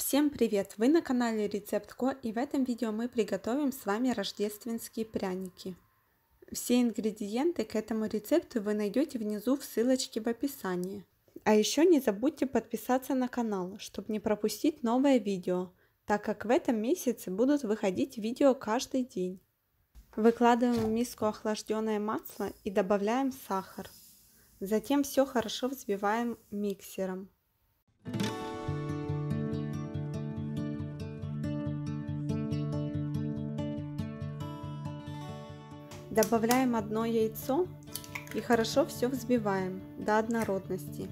Всем привет! Вы на канале Рецепт Ко, и в этом видео мы приготовим с вами рождественские пряники. Все ингредиенты к этому рецепту вы найдете внизу в ссылочке в описании. А еще не забудьте подписаться на канал, чтобы не пропустить новое видео, так как в этом месяце будут выходить видео каждый день. Выкладываем в миску охлажденное масло и добавляем сахар. Затем все хорошо взбиваем миксером. Добавляем одно яйцо и хорошо все взбиваем до однородности.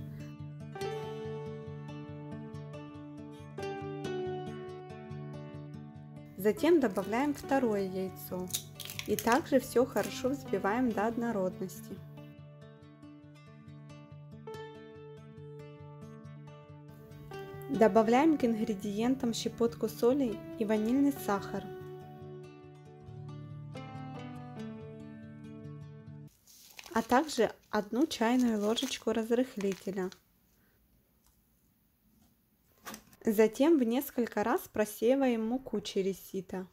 Затем добавляем второе яйцо и также все хорошо взбиваем до однородности. Добавляем к ингредиентам щепотку соли и ванильный сахар. А также 1 чайную ложечку разрыхлителя. Затем в несколько раз просеиваем муку через сито.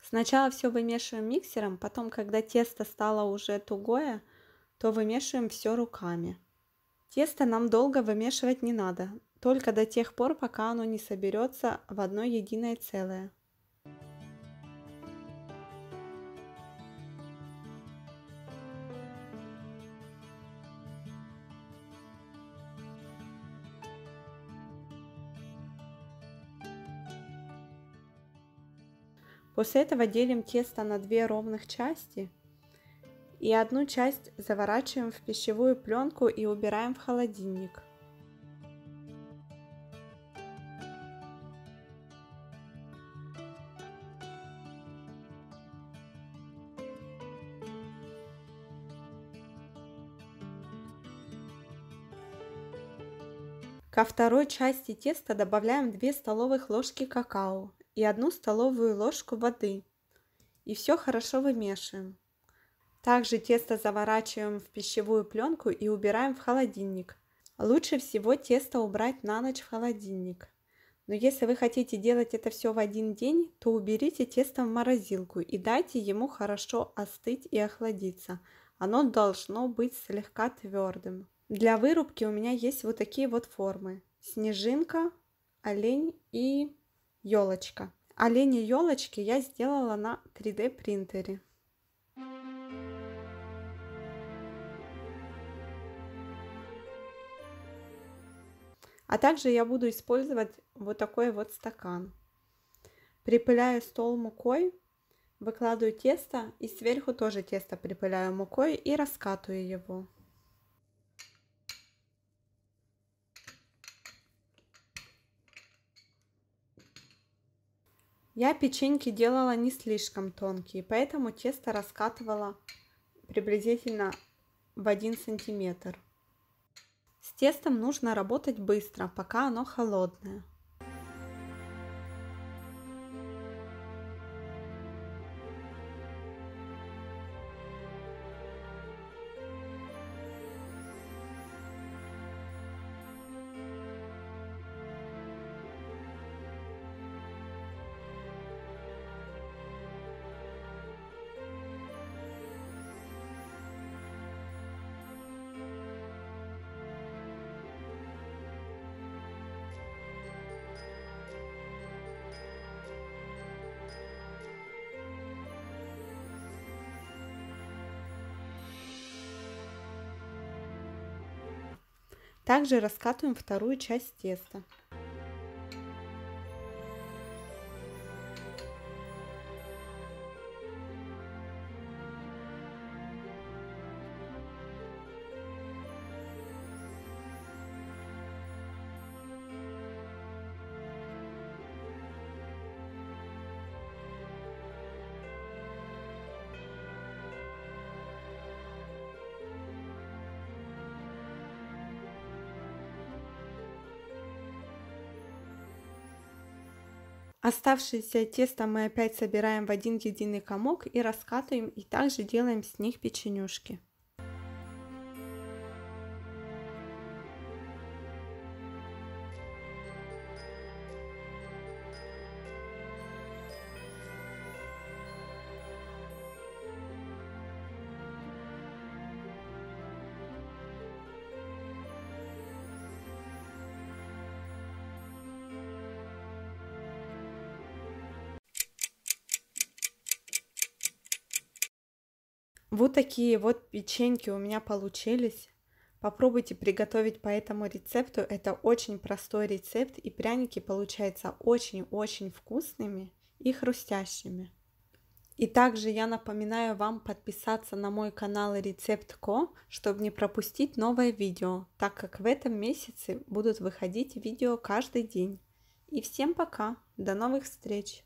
Сначала все вымешиваем миксером, потом, когда тесто стало уже тугое, то вымешиваем все руками. Тесто нам долго вымешивать не надо, только до тех пор, пока оно не соберется в одно единое целое. После этого делим тесто на 2 ровных части и одну часть заворачиваем в пищевую пленку и убираем в холодильник. Ко второй части теста добавляем 2 столовых ложки какао и 1 столовую ложку воды. И все хорошо вымешиваем. Также тесто заворачиваем в пищевую пленку и убираем в холодильник. Лучше всего тесто убрать на ночь в холодильник. Но если вы хотите делать это все в один день, то уберите тесто в морозилку и дайте ему хорошо остыть и охладиться. Оно должно быть слегка твердым. Для вырубки у меня есть вот такие вот формы. Снежинка, олень и... елочка. Олени елочки я сделала на 3D принтере. А также я буду использовать вот такой вот стакан. Припыляю стол мукой, выкладываю тесто и сверху тоже тесто припыляю мукой и раскатываю его. Я печеньки делала не слишком тонкие, поэтому тесто раскатывала приблизительно в 1 сантиметр. С тестом нужно работать быстро, пока оно холодное. Также раскатываем вторую часть теста. Оставшееся тесто мы опять собираем в один единый комок и раскатываем, и также делаем с них печенюшки. Вот такие вот печеньки у меня получились. Попробуйте приготовить по этому рецепту. Это очень простой рецепт, и пряники получаются очень-очень вкусными и хрустящими. И также я напоминаю вам подписаться на мой канал Рецепт Ко, чтобы не пропустить новое видео, так как в этом месяце будут выходить видео каждый день. И всем пока! До новых встреч!